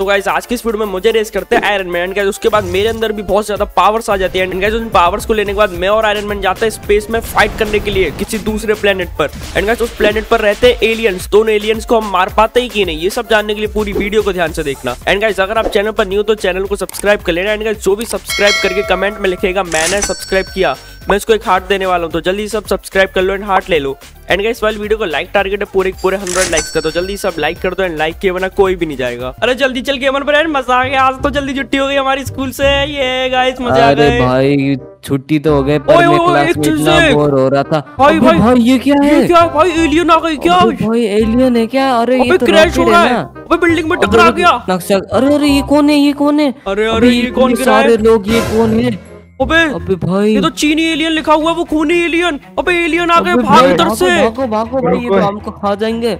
तो गाइस आज की इस वीडियो में मुझे रेस करते हैं आयरन मैन गाइस। उसके बाद मेरे अंदर भी बहुत ज्यादा पावर्स आ जाती हैं एंड गाइस उन पावर्स को लेने के बाद मैं और आयरन मैन जाते हैं स्पेस में फाइट करने के लिए किसी दूसरे प्लेनेट पर। एंड गाइस उस प्लेनेट पर रहते हैं एलियंस। दोनों एलियंस को हम मार पाते ही कि नहीं, ये सब जानने के लिए पूरी वीडियो को ध्यान से देखना। एंड गाइस अगर आप चैनल पर न्यू तो चैनल को सब्सक्राइब कर लेना। एंड गाइस जो भी सब्सक्राइब करके कमेंट में लिखेगा मैंने सब्सक्राइब किया, मैं इसको एक हार्ट देने वाला हूँ। तो जल्दी सब सब्सक्राइब कर लो एंड हार्ट ले लो। एंड गाइस वाली वीडियो को लाइक टारगेट है पूरे 100 लाइक्स का, तो जल्दी सब लाइक कर दो। एंड लाइक किए बिना कोई भी नहीं जाएगा। अरे जल्दी चल के मन पर, मजा आ गया। आज तो जल्दी छुट्टी हो गई हमारी स्कूल से। ये गाइस मजा आ गया भाई, छुट्टी तो हो गई पर मैं क्लास में इतना बोर हो रहा था। भाई ये क्या है? क्या भाई एलियन आ गई क्या? भाई एलियन है क्या? अरे ये तो क्रैश हो रहा है, अबे बिल्डिंग में टकरा गया। अरे ये कौन है? ये कौन है? अरे ये कौन है? सारे लोग ये कौन है? अबे भाई ये तो चीनी एलियन लिखा हुआ है, वो खूनी एलियन। अबे एलियन आ गए, भाग इधर से। भागो भाई, ये तो हमको खा जाएंगे।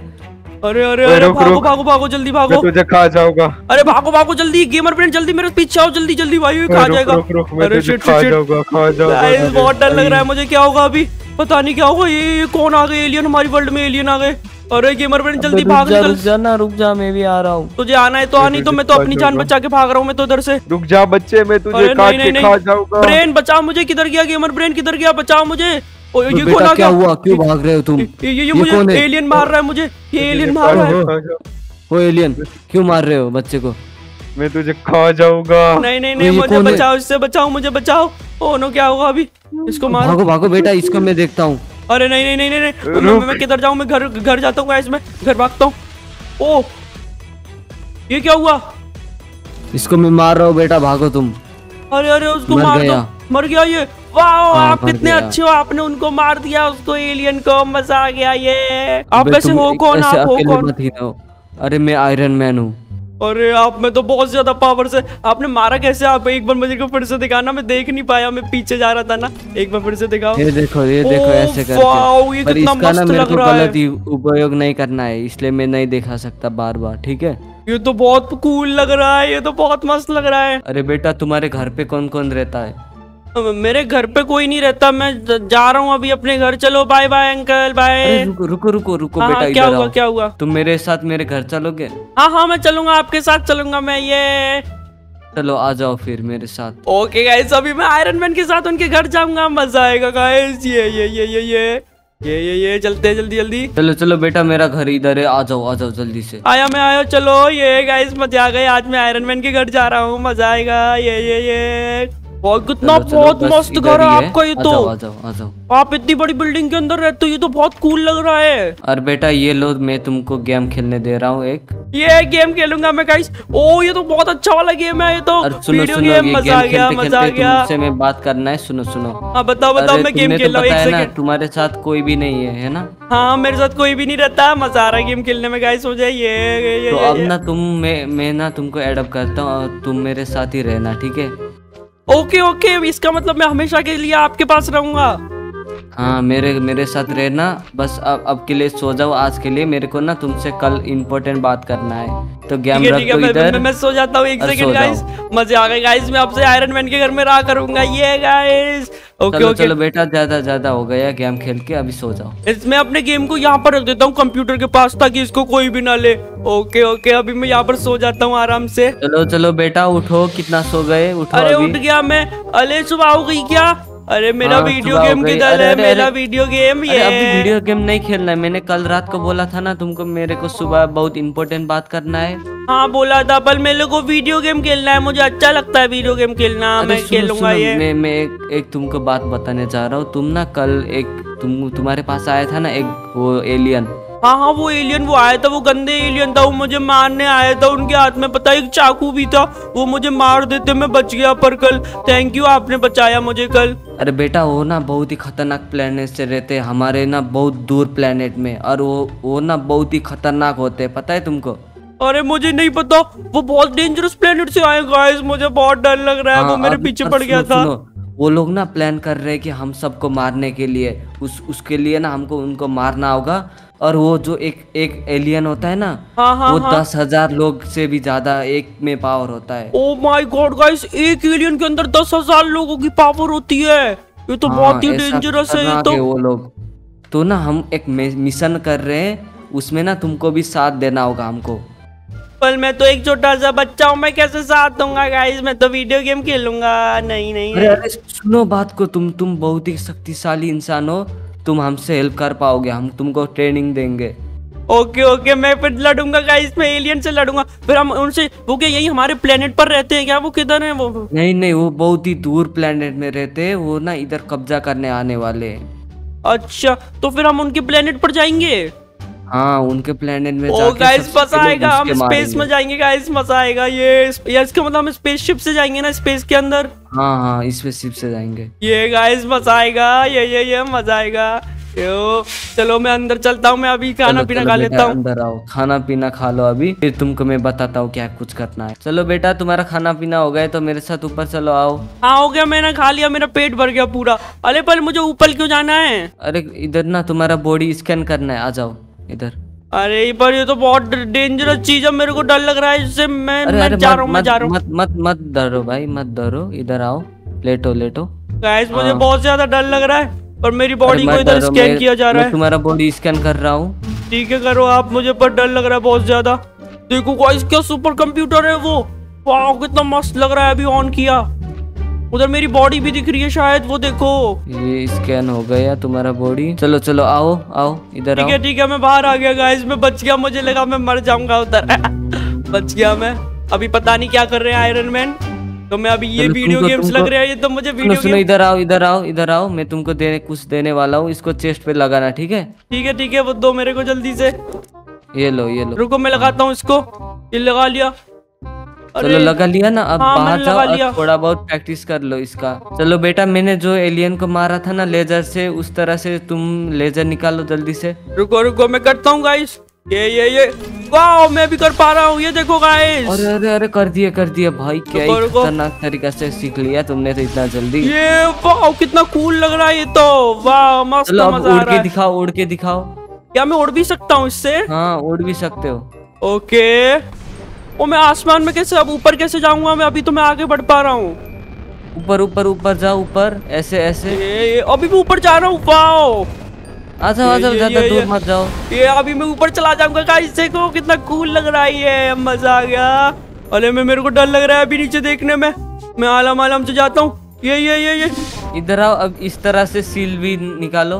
अरे अरे अरे भागो जल्दी भागो, मैं तुझे खा जाऊंगा। अरे भागो जल्दी, गेमर फ्रेंड जल्दी मेरे पीछे आओ जल्दी भाई, खा जाएगा। अरे शिट शिट, बहुत डर लग रहा है मुझे। क्या होगा अभी? पता नहीं क्या होगा। ये कौन आ गए एलियन? हमारी वर्ल्ड में एलियन आ गए। अरे गेमर फ्रेंड जल्दी भाग, रुक जा मैं भी आ रहा हूँ। तुझे आना है तो आ, नहीं तो मैं तो अपनी जान बचा के भाग रहा हूँ। मैं तो उधर से रुक जा बच्चे, मैं तुझे काट के खा जाऊंगा। ब्रेन बचाओ मुझे, किधर गया गेमर ब्रेन? किधर गया? बचाओ मुझे। ओ ये कौन आ गया? क्या हुआ? क्यों भाग रहे हो तुम? ये मुझे एलियन मार रहा है, मुझे ये एलियन मार रहा है। वो एलियन क्यों मार रहे हो बच्चे को? मैं तुझे खा जाऊंगा। नहीं मुझे बचाओ, इससे बचाओ मुझे, बचाओ। ओ नो क्या होगा अभी? इसको मार, भागो बेटा, इसको मैं देखता हूँ। अरे नहीं मैं किधर जाऊँ? मैं घर जाता हूँ गाइस, मैं घर भागता हूँ। ओ ये क्या हुआ? इसको मैं मार रहा हूँ बेटा, भागो तुम। अरे उसको मार दो, मर गया ये। वाह आप कितने अच्छे हो, आपने उनको मार दिया, उसको एलियन को। मजा आ गया। ये आप कैसे हो? कौन आप? हो? अरे मैं आयरन मैन हूँ। अरे आप में तो बहुत ज्यादा पावर्स है, आपने मारा कैसे? आप एक बार मुझे को फिर से दिखाना, मैं देख नहीं पाया, मैं पीछे जा रहा था ना। एक बार फिर से दिखाओ। ये देखो ऐसे करके। वाओ ये कितना मस्त लग रहा है। गलती उपयोग नहीं करना है, इसलिए मैं नहीं दिखा सकता बार बार, ठीक है? ये तो बहुत कूल लग रहा है, ये तो बहुत मस्त लग रहा है। अरे बेटा तुम्हारे घर पे कौन कौन रहता है? मेरे घर पे कोई नहीं रहता, मैं जा रहा हूँ अभी अपने घर। चलो बाय बाय अंकल, बाय। रुको बेटा, क्या हुआ? तुम मेरे साथ मेरे घर चलोगे? हाँ मैं चलूंगा, आपके साथ चलूंगा मैं। ये चलो आ जाओ फिर मेरे साथ। ओके गाइस अभी मैं आयरन मैन के साथ उनके घर जाऊंगा, मजा आएगा गाइस। ये चलते जल्दी। चलो बेटा मेरा घर इधर है, आ जाओ जल्दी से। मैं आया चलो। ये गाइस मजा आ गया, आज मैं आयरन मैन के घर जा रहा हूँ, मजा आएगा। ये कितना बहुत मस्त घर है आपका। ये तो आ जाओ। आप इतनी बड़ी बिल्डिंग के अंदर रहते हो, ये तो बहुत कूल लग रहा है। और बेटा ये लो, मैं तुमको गेम खेलने दे रहा हूँ, एक ये गेम खेलूंगा मैं गाइस। ओ ये तो बहुत अच्छा वाला गेम है, ये तो वीडियो गेम। मजा आ गया। तुमसे मैं बात करना है, सुनो। हाँ बताओ, मैं गेम खेल रहा हूँ। तुम्हारे साथ कोई भी नहीं है ना? हाँ मेरे साथ कोई भी नहीं रहता, मजा आ रहा है गेम खेलने में गाइस। हो जाइए अब ना, मैं ना तुमको एडप्ट करता हूँ, तुम मेरे साथ ही रहना, ठीक है? ओके, इसका मतलब मैं हमेशा के लिए आपके पास रहूंगा। हाँ मेरे साथ रहना बस। अब के लिए सो जाओ, आज के लिए। मेरे को ना तुमसे कल इम्पोर्टेंट बात करना है, तो गेम रख दो इधर। मैं सो जाता हूँ, एक सेकंड गाइस। मजे आ गए गाइस, मैं आपसे आयरन मैन के घर में रहा करूंगा। ये गाइस ओके चलो बेटा, ज्यादा हो गया गेम खेल के, अभी सो जाओ। इसमें अपने गेम को यहाँ पर रख देता हूँ कंप्यूटर के पास, ताकि इसको कोई भी ना ले। ओके अभी मैं यहाँ पर सो जाता हूँ आराम से। चलो बेटा उठो, कितना सो गए? अरे उठ गया मैं। अरे सुबह हो गई क्या? अरे मेरा वीडियो गेम किधर है? मेरा वीडियो गेम। ये अभी वीडियो गेम नहीं खेलना है, मैंने कल रात को बोला था ना तुमको, मेरे को सुबह बहुत इम्पोर्टेंट बात करना है। हाँ बोला था, पर मेरे को वीडियो गेम खेलना है, मुझे अच्छा लगता है वीडियो गेम खेलना। मैं खेलूंगा ये। मैं एक तुमको बात बताने जा रहा हूँ। तुम ना कल तुम्हारे पास आया था ना एक वो एलियन। हाँ वो एलियन वो आया था, वो गंदे एलियन था, वो मुझे मारने आया था। उनके हाथ में पता एक चाकू भी था, वो मुझे मार देते, मैं बच गया। पर कल थैंक यू, आपने बचाया मुझे कल। अरे बेटा वो ना बहुत ही खतरनाक प्लेनेट से रहते, हमारे ना बहुत दूर प्लेनेट में, और वो ना बहुत ही खतरनाक होते, पता है तुमको? अरे मुझे नहीं पता, वो बहुत डेंजरस प्लेनेट से आए गाइस, मुझे बहुत डर लग रहा है। वो मेरे पीछे पड़ गया था। वो लोग ना प्लान कर रहे हैं कि हम सबको मारने के लिए, उसके लिए ना हमको उनको मारना होगा। और वो जो एक एलियन होता है ना, वो 10,000 लोग से भी ज्यादा एक में पावर होता है। ओ माय गॉड गाइस, एक एलियन के अंदर 10,000 लोगों की पावर होती है, ये तो बहुत ही डेंजरस है ये तो। वो लोग तो ना, हम एक मिशन कर रहे हैं, उसमें ना तुमको भी साथ देना होगा हमको। पर मैं तो एक छोटा सा बच्चा हूँ, मैं कैसे साथ दूंगा गाइस, मैं तो वीडियो गेम खेलूंगा। नहीं नहीं अरे सुनो बात को, तुम बहुत ही शक्तिशाली इंसान हो, तुम हमसे हेल्प कर पाओगे, हम तुमको ट्रेनिंग देंगे। ओके ओके मैं फिर लड़ूंगा गाइस, मैं एलियन से लड़ूंगा फिर हम उनसे। वो क्या यही हमारे प्लेनेट पर रहते हैं क्या? वो किधर है वो? नहीं नहीं वो बहुत ही दूर प्लेनेट में रहते हैं, वो ना इधर कब्जा करने आने वाले हैं। अच्छा तो फिर हम उनके प्लेनेट पर जाएंगे? हाँ उनके प्लेनेट में गाइस मजा आएगा, हम स्पेस में जाएंगे गाइस, मजा आएगा। ये इसका मतलब हम स्पेसशिप से जाएंगे ना, स्पेस के अंदर। हाँ हाँ स्पेसशिप से जाएंगे, ये गाइस मजा आएगा, ये मजा आएगा। यो चलो मैं अंदर चलता हूँ, मैं अभी खाना पीना खा लेता हूँ। अंदर आओ, खाना पीना खा लो अभी, फिर तुमको मैं बताता हूँ क्या कुछ करना है। चलो बेटा तुम्हारा खाना पीना हो गया तो मेरे साथ ऊपर चलो आओ। हाँ हो गया, मैंने खा लिया, मेरा पेट भर गया पूरा। अरे पर मुझे ऊपर क्यों जाना है? अरे इधर ना तुम्हारा बॉडी स्कैन करना है, आ जाओ इधर। अरे पर ये तो बहुत डेंजरस चीज है, मेरे को डर लग रहा है इससे। मैं जा रहा हूँ, मैं जा रहा हूँ। मत डरो भाई, मत डरो, इधर आओ, लेटो लेटो। गाइस मुझे बहुत ज्यादा डर लग रहा है और मेरी बॉडी को इधर स्कैन किया जा रहा है। तुम्हारा बॉडी स्कैन कर रहा हूँ। ठीक है करो आप, मुझे पर डर लग रहा है बहुत ज्यादा। देखो गाइस क्या सुपर कंप्यूटर है वो, वाह कितना मस्त लग रहा है। अभी ऑन किया, उधर मेरी बॉडी भी दिख रही है शायद, वो देखो। ये स्कैन हो गया तुम्हारा बॉडी। चलो चलो आओ आओ इधर। ठीक है ठीक है, मैं बाहर आ गया गाइस, मैं बच गया। मुझे लगा मैं मर जाऊंगा उधर बच गया मैं। अभी पता नहीं क्या कर रहे हैं आयरन मैन, तो मैं अभी ये वीडियो गेम्स लग रहा है ये तो मुझे वीडियो गेम। सुनो इधर आओ इधर आओ इधर आओ, मैं तुमको कुछ देने वाला हूँ, इसको चेस्ट पे लगाना ठीक है? ठीक है ठीक है, वो दो मेरे को जल्दी से। ये लो रुको मैं लगाता हूँ इसको। ये लगा लिया। चलो लगा लिया ना, अब बाहर जाओ थोड़ा बहुत प्रैक्टिस कर लो इसका। चलो बेटा मैंने जो एलियन को मारा था ना लेजर से, उस तरह से तुम लेजर निकालो जल्दी से। रुको रुको मैं करता हूँ गाइस। ये वाओ मैं भी कर पा रहा हूँ, ये देखो गाइस। अरे अरे अरे कर दिया भाई, क्या खतरनाक तरीके से सीख लिया तुमने तो इतना जल्दी। ये वाओ कितना कूल लग रहा है ये तो, वाह मस्त मजा आ रहा है। उड़ के दिखाओ। क्या मैं उड़ भी सकता हूँ इससे? हाँ उड़ भी सकते हो। ओके ओ मैं आसमान में कैसे, अब ऊपर कैसे जाऊंगा मैं? अभी तो मैं आगे बढ़ पा रहा हूँ। ऊपर ऊपर ऊपर जाओ, ऊपर ऐसे। अभी मैं ऊपर जा रहा हूँ, वाओ। आजा ज़्यादा दूर मत जाओ। ये अभी मैं ऊपर चला जाऊंगा गाइस, देखो कितना कूल लग रहा है ये, मजा आ गया। अरे मेरे को डर लग रहा है अभी नीचे देखने में, मैं आलम से जाता हूँ। ये इधर आओ, अब इस तरह से शील्ड भी निकालो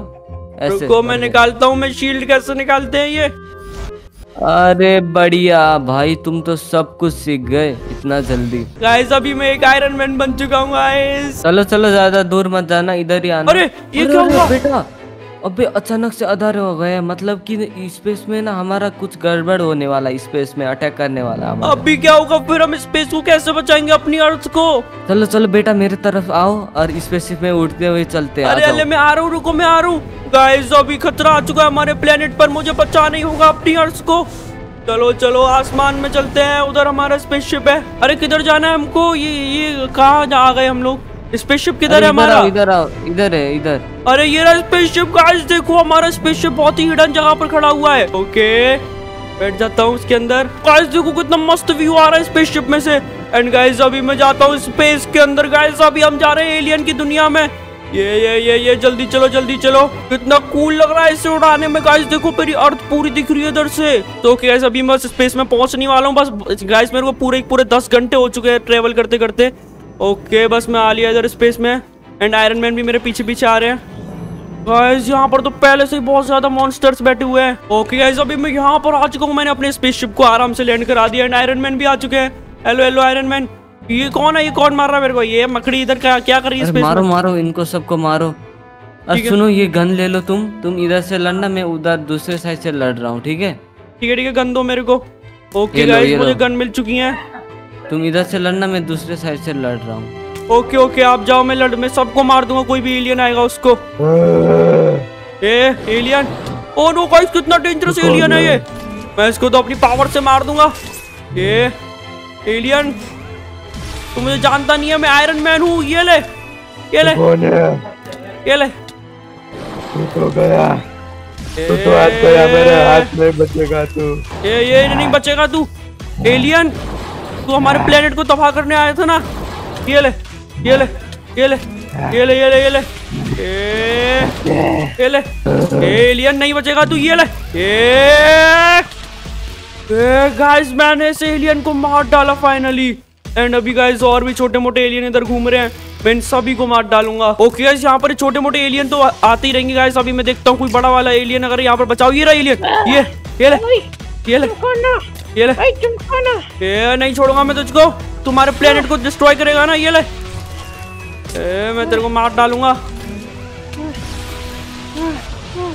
ऐसे। रुको मैं निकालता हूँ, मैं शील्ड कैसे निकालते हैं ये। अरे बढ़िया भाई तुम तो सब कुछ सीख गए इतना जल्दी। गाइस अभी मैं एक आयरन मैन बन चुका हूँ गाइस। चलो ज्यादा दूर मत जाना, इधर ही आना। अरे ये क्या हुआ बेटा? अबे अचानक से अंधार हो गया, मतलब कि स्पेस में ना हमारा कुछ गड़बड़ होने वाला, स्पेस में अटैक करने वाला हमारा। अभी क्या होगा फिर, हम स्पेस को कैसे बचाएंगे अपनी अर्थ को? चलो बेटा मेरे तरफ आओ और स्पेसशिप में उड़ते हुए चलते हैं। अरे मैं आ रहा हूँ, रुको मैं आ रहा हूँ गाइस। अभी खतरा आ चुका है हमारे प्लेनेट पर, मुझे बचा नहीं होगा अपनी अर्थ को। चलो आसमान में चलते हैं, उधर हमारा स्पेसशिप है। अरे किधर जाना है हमको? ये कहाँ आ गए हम लोग? स्पेसशिप किधर है हमारा? इधर है इधर। अरे ये रहा स्पेसशिप गाइस, देखो हमारा स्पेसशिप बहुत ही हिडन जगह पर खड़ा हुआ है। ओके बैठ जाता हूँ इसके अंदर। गाइस देखो कितना मस्त व्यू आ रहा है स्पेसशिप में से। एंड गाइस अभी मैं जाता हूँ स्पेस के अंदर। गाइस अभी हम जा रहे हैं एलियन की दुनिया में। ये जल्दी चलो। कितना कूल लग रहा है इसे उड़ाने में गाइस, देखो मेरी अर्थ पूरी दिख रही है इधर से। तो गाइस अभी मैं स्पेस में पहुंचने वाला हूँ। बस गाइस मेरे को पूरे 10 घंटे हो चुके हैं ट्रेवल करते करते। ओके बस मैं आ लिया इधर स्पेस में। एंड आयरन मैन भी मेरे पीछे आ रहे हैं गाइस। यहाँ पर तो पहले से ही बहुत ज्यादा मॉन्स्टर्स बैठे हुए हैं। ओके गाइस अभी मैं यहाँ पर आ चुका हूँ, मैंने अपने स्पेसशिप को आराम से लैंड करा दिया। एंड आयरन मैन भी आ चुके हैं। Hello iron man. ये कौन है, ये कौन मार रहा है मेरे को? ये मकड़ी इधर क्या कर रही है? मारो इनको सबको मारो। अरे सुनो ये गन ले लो, तुम इधर से लड़ना, मैं उधर दूसरे साइड से लड़ रहा हूँ ठीक है? ठीक है गन दो मेरे को। ओके गाइस मुझे गन मिल चुकी है, तुम इधर से लड़ना, मैं दूसरे साइड से लड़ रहा हूँ। ओके आप जाओ, मैं सबको मार दूंगा, कोई भी एलियन आएगा उसको। एलियन ओ नो गाइस कितना डेंजरस एलियन है ये, मैं इसको तो अपनी पावर से मार दूंगा। एलियन तू मुझे जानता नहीं है, मैं आयरन मैन हूँ। ये ले तो गया। तो हाथ में बचेगा तू। ये नहीं बचेगा तू एलियन, तू हमारे प्लेनेट को तबाह करने आया था ना। ये ले एलियन नहीं बचेगा तू। ये ले गाइस मैंने इस एलियन को मार डाला फाइनली। एंड अभी गाइस और भी छोटे मोटे एलियन इधर घूम रहे हैं, मैं इन सभी को मार डालूंगा। ओके गाइस यहाँ पर छोटे मोटे एलियन तो आते ही रहेंगे गाइस। अभी मैं देखता हूँ कोई बड़ा वाला एलियन अगर यहाँ पर बचाओ। ये रहा एलियन, ये नहीं छोड़ूंगा मैं तुझको, तुम्हारे प्लेनेट को डिस्ट्रॉय करेगा ना। ये ले मैं तेरे को मार डालूंगा।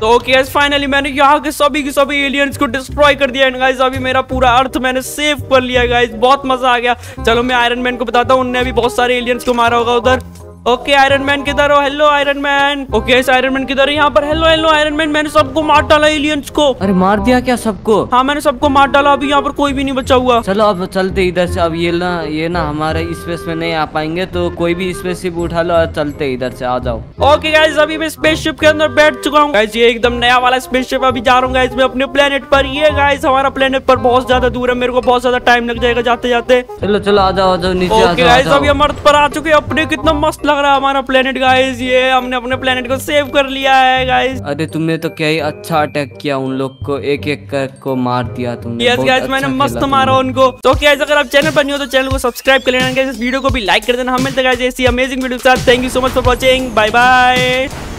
तो ओके गाइस फाइनली मैंने यहाँ के सभी एलियंस को डिस्ट्रॉय कर दिया। एंड गाइस अभी मेरा पूरा अर्थ मैंने सेव कर लिया गाइस, बहुत मजा आ गया। चलो मैं आयरन मैन को बताता हूँ, उनने भी बहुत सारे एलियंस को मारा होगा उधर। ओके आयरन मैन किधर हो? Hello iron man. Okay guys iron man किधर है? यहाँ पर। हेलो हेलो आयरन मैन, मैंने सबको मार डाला एलियंस को। अरे मार दिया क्या सबको? हाँ मैंने सबको मार डाला, अभी यहाँ पर कोई भी नहीं बचा हुआ। चलो अब चलते इधर से। अब ये ना हमारे स्पेस में नहीं आ पाएंगे, तो कोई भी स्पेसशिप उठा लो और चलते इधर से, आ जाओ। ओके गाइस अभी मैं स्पेसशिप के अंदर बैठ चुका हूँ गाइस, ये एकदम नया वाला स्पेसशिप। अभी जा रहा हूँ गाइस मैं अपने प्लेनेट पर। ये गाइस हमारा प्लेनेट पर बहुत ज्यादा दूर है, मेरे को बहुत ज्यादा टाइम लग जाएगा जाते जाते। चलो चलो आ जाओ नीचे। ओके गाइस अभी हम अर्थ पर आ चुके हैं अपने। कितना मस्त हमारा प्लेनेट गाइस, ये हमने अपने प्लेनेट को सेव कर लिया है गाइस। अरे तुमने तो क्या ही अच्छा अटैक किया, उन लोग को एक एक करके मार दिया तुमने। यस गाइस मैंने मस्त मारा उनको। तो गाइस अगर आप चैनल पर नहीं हो तो चैनल को सब्सक्राइब कर लेना, इस वीडियो को भी लाइक कर देना। हम मिलते हैं गाइस ऐसी अमेजिंग वीडियो के साथ। Thank you so much for watching, bye bye.